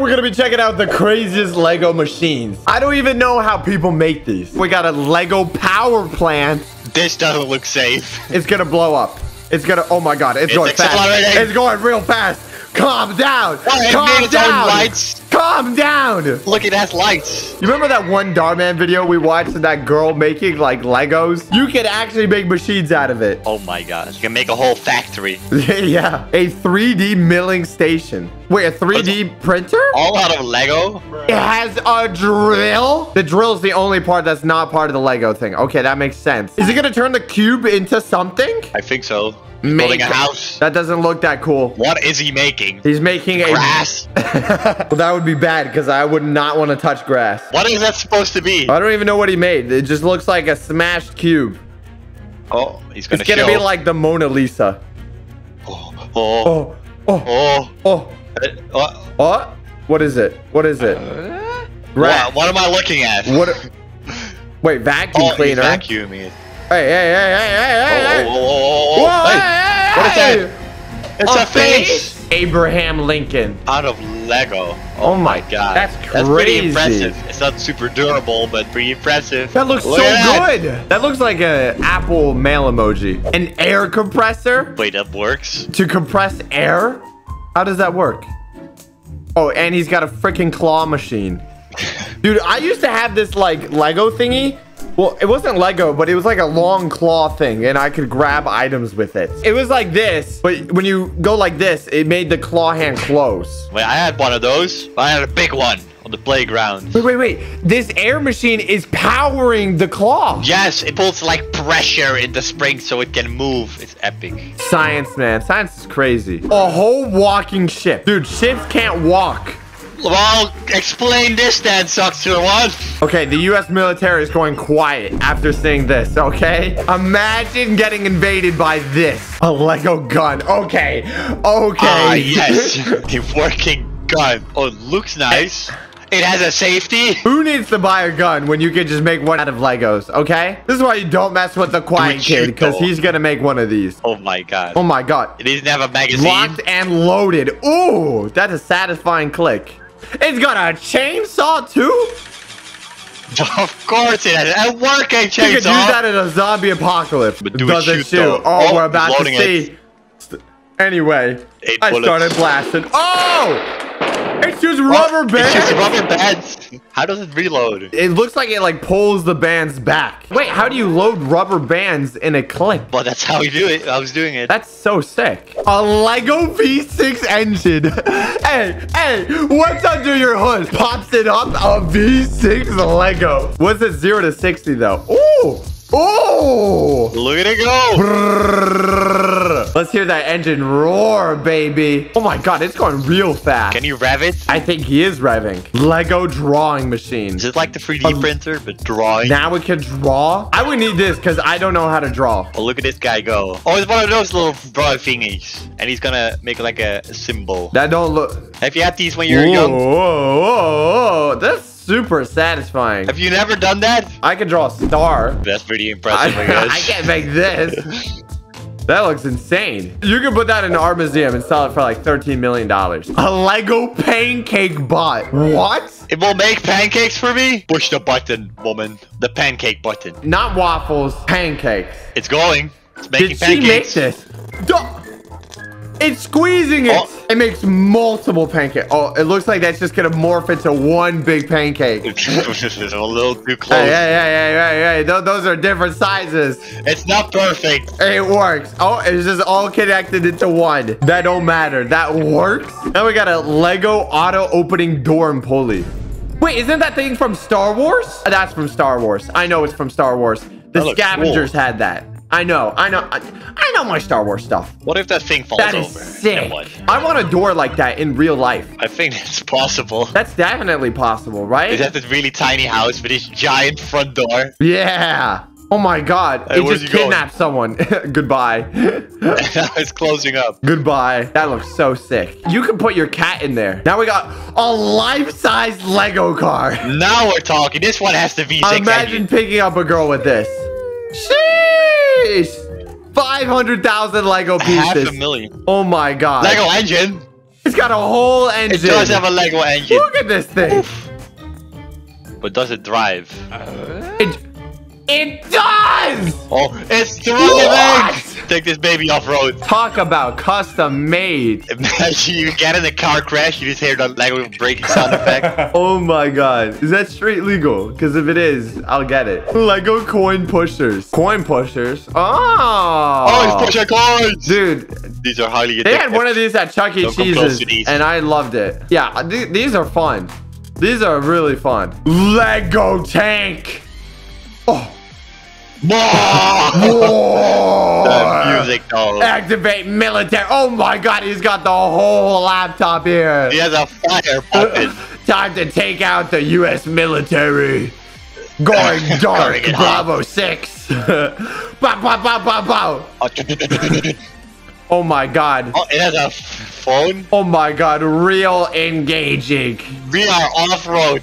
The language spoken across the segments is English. we're gonna be checking out the craziest Lego machines. I don't even know how people make these. We got a Lego power plant. This doesn't look safe. It's gonna blow up. It's gonna, oh my god, it's going fast. It's going real fast. Calm down. Calm down. Calm down. Look at that lights. You remember that one Dhar Mann video we watched of that girl making like Legos? You can actually make machines out of it. Oh my gosh. You can make a whole factory. Yeah. A 3D milling station. Wait, a 3D printer? All out of Lego? It has a drill? The drill is the only part that's not part of the Lego thing. Okay, that makes sense. Is it gonna turn the cube into something? I think so. Building a house. That doesn't look that cool. What is he making? He's making grass. Well, that would be bad because I would not want to touch grass. What is that supposed to be? I don't even know what he made. It just looks like a smashed cube. Oh, he's gonna. It's gonna be like the Mona Lisa. Oh, oh, oh, oh, oh. Oh. What is it? What is it? What am I looking at? What? Wait, vacuum cleaner. He's vacuuming. Hey, hey, hey, hey, hey, hey, hey. Whoa, hey, hey, what is that? It's a face. Abraham Lincoln. Out of Lego. Oh my god. That's crazy. That's pretty impressive. It's not super durable, but pretty impressive. That looks so good. That looks like an Apple mail emoji. An air compressor. Wait, that works? To compress air? How does that work? Oh, and he's got a freaking claw machine. Dude, I used to have this like Lego thingy. Well, it wasn't Lego, but it was like a long claw thing, and I could grab items with it. It was like this, but when you go like this, it made the claw hand close. Wait, I had one of those. I had a big one on the playground. Wait, wait, wait. This air machine is powering the claw. Yes, it pulls like pressure in the spring so it can move. It's epic. Science, man. Science is crazy. A whole walking ship. Dude, ships can't walk. Well, explain this then, Sox1.com. Okay, the U.S. military is going quiet after seeing this, okay? Imagine getting invaded by this. A Lego gun. Okay. Okay. Yes. The working gun. Oh, it looks nice. It has a safety. Who needs to buy a gun when you can just make one out of Legos, okay? This is why you don't mess with the quiet kid, because he's going to make one of these. Oh, my God. Oh, my God. It doesn't have a magazine. Locked and loaded. Ooh, that's a satisfying click. It's got a chainsaw too? Of course it has. A working chainsaw. You could use that in a zombie apocalypse. But do it shoot? Oh, we're about to see. Anyway, I started blasting. Oh! It shoots rubber bands. It shoots rubber bands. How does it reload? It looks like it like pulls the bands back. Wait, how do you load rubber bands in a clip? Well, that's how you do it. I was doing it. That's so sick. A Lego V6 engine. Hey, hey, what's under your hood? Pops it up, a V6 Lego. What's it 0 to 60 though? Ooh. Oh! Look at it go! Brrr. Let's hear that engine roar, baby. Oh my god, it's going real fast. Can you rev it? I think he is revving. Lego drawing machine. Is it like the 3D printer, but drawing? Now we can draw? I would need this because I don't know how to draw. Oh, look at this guy go. Oh, it's one of those little drawing thingies. And he's gonna make like a symbol. That don't look... Have you had these when you were young? Whoa, that's... super satisfying. Have you never done that? I can draw a star. That's pretty impressive, I guess. I can't make this. That looks insane. You can put that in our museum and sell it for like $13 million. A Lego pancake bot. What? It will make pancakes for me? Push the button, woman. The pancake button. Not waffles, pancakes. It's going. It's making pancakes. Did she make this? It's squeezing it. Oh. It makes multiple pancakes. Oh, it looks like that's just going to morph into one big pancake. It's a little too close. Hey, hey, hey, hey, hey, hey. Those are different sizes. It's not perfect. It works. Oh, it's just all connected into one. That don't matter. That works. Now we got a Lego auto opening door and pulley. Wait, isn't that thing from Star Wars? That's from Star Wars. I know it's from Star Wars. The Scavengers had that. I know, I know, I know my Star Wars stuff. What if that thing falls over? That is sick. I want a door like that in real life. I think it's possible. That's definitely possible, right? Is that this really tiny house with this giant front door? Yeah. Oh my God. Hey, it just kidnapped someone. Goodbye. It's closing up. Goodbye. That looks so sick. You can put your cat in there. Now we got a life-size Lego car. Now we're talking. This one has to be V6 engine. Imagine picking up a girl with this. Sheesh! 500,000 Lego pieces. Half a million. Oh my god. Lego engine. It's got a whole engine. It does have a Lego engine. Look at this thing. Oof. But does it drive? It does! Oh, it's driving! Take this baby off-road. Talk about custom made. Imagine you get in a car crash, you just hear that Lego braking sound effect. Oh my god. Is that straight legal? Because if it is, I'll get it. Lego coin pushers. Coin pushers? Oh! Oh, it's pusher coins! Dude. These are highly addictive. They had one of these at Chuck E Cheese's, and I loved it. Yeah, these are fun. These are really fun. Lego tank! Oh! The music though. Activate military. Oh my god, he's got the whole laptop here. He has a fire puppet. Time to take out the U.S. military. Going dark. Bravo 6. Bow, bow, bow, bow, bow. Oh my god. Oh, it has a phone? Oh my god, real engaging. We are off-road.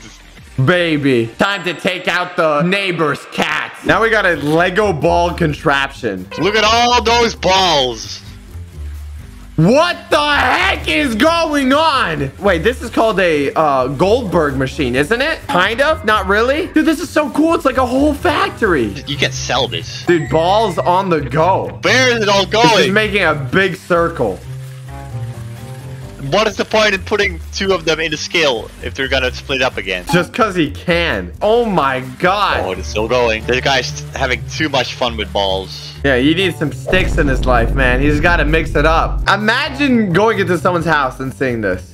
Baby. Time to take out the neighbor's cat. Now we got a Lego ball contraption. Look at all those balls. What the heck is going on? Wait, this is called a Goldberg machine, isn't it? Kind of? Not really? Dude, this is so cool. It's like a whole factory. You can sell this. Dude, balls on the go. Where is it all going? This is making a big circle. What is the point in putting two of them in a scale if they're gonna split up again? Just because he can. Oh my god. Oh, it's still going. This guy's having too much fun with balls. Yeah, you need some sticks in his life, man. He's gotta mix it up. Imagine going into someone's house and seeing this.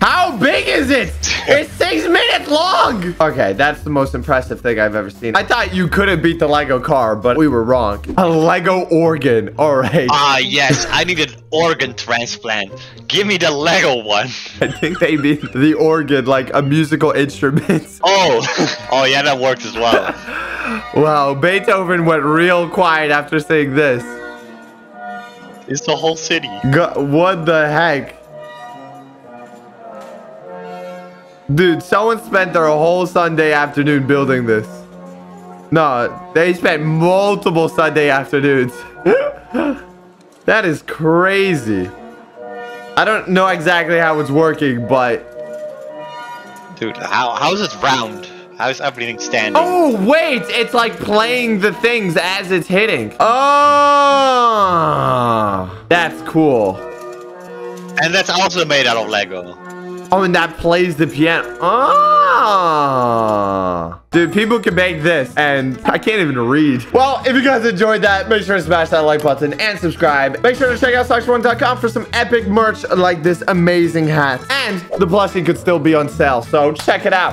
How big is it? It's 6 minutes long. Okay, that's the most impressive thing I've ever seen. I thought you couldn't beat the Lego car, but we were wrong. A Lego organ. All right. Ah, yes. I need an organ transplant. Give me the Lego one. I think they mean the organ, like a musical instrument. Oh. Oh, yeah, that works as well. Wow, Beethoven went real quiet after saying this. It's the whole city. God, what the heck? Dude, someone spent their whole Sunday afternoon building this. No, they spent multiple Sunday afternoons. That is crazy. I don't know exactly how it's working, but... Dude, how is it round? How is everything standing? Oh, wait! It's like playing the things as it's hitting. Oh! That's cool. And that's also made out of Lego. Oh, and that plays the piano. Oh. Dude, people can make this, and I can't even read. Well, if you guys enjoyed that, make sure to smash that like button and subscribe. Make sure to check out Sox1.com for some epic merch like this amazing hat. And the plushie could still be on sale, so check it out.